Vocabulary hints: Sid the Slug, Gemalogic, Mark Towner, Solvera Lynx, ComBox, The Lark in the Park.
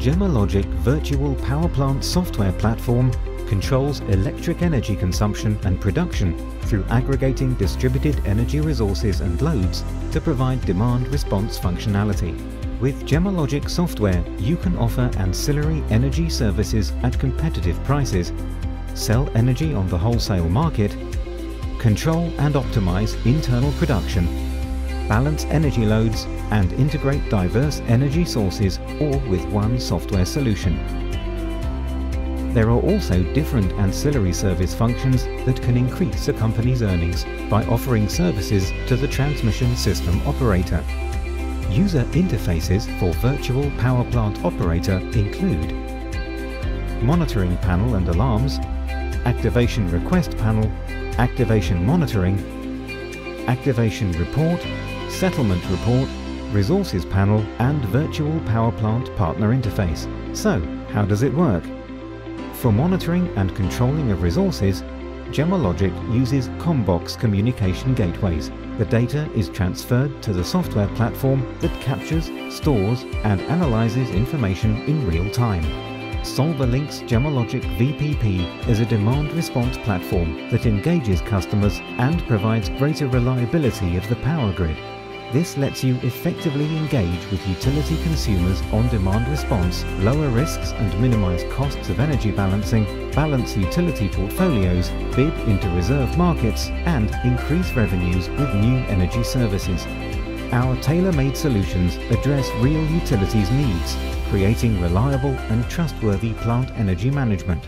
Gemalogic Virtual Power Plant software platform controls electric energy consumption and production through aggregating distributed energy resources and loads to provide demand response functionality. With Gemalogic software, you can offer ancillary energy services at competitive prices, sell energy on the wholesale market, control and optimize internal production, balance energy loads, and integrate diverse energy sources all with one software solution. There are also different ancillary service functions that can increase a company's earnings by offering services to the transmission system operator. User interfaces for virtual power plant operator include monitoring panel and alarms, activation request panel, activation monitoring, activation report, settlement report, resources panel, and virtual power plant partner interface. So, how does it work? For monitoring and controlling of resources, Gemalogic uses ComBox communication gateways. The data is transferred to the software platform that captures, stores, and analyzes information in real time. Solvera Lynx Gemalogic VPP is a demand response platform that engages customers and provides greater reliability of the power grid. This lets you effectively engage with utility consumers on demand response, lower risks and minimize costs of energy balancing, balance utility portfolios, bid into reserve markets, and increase revenues with new energy services. Our tailor-made solutions address real utilities needs, creating reliable and trustworthy plant energy management.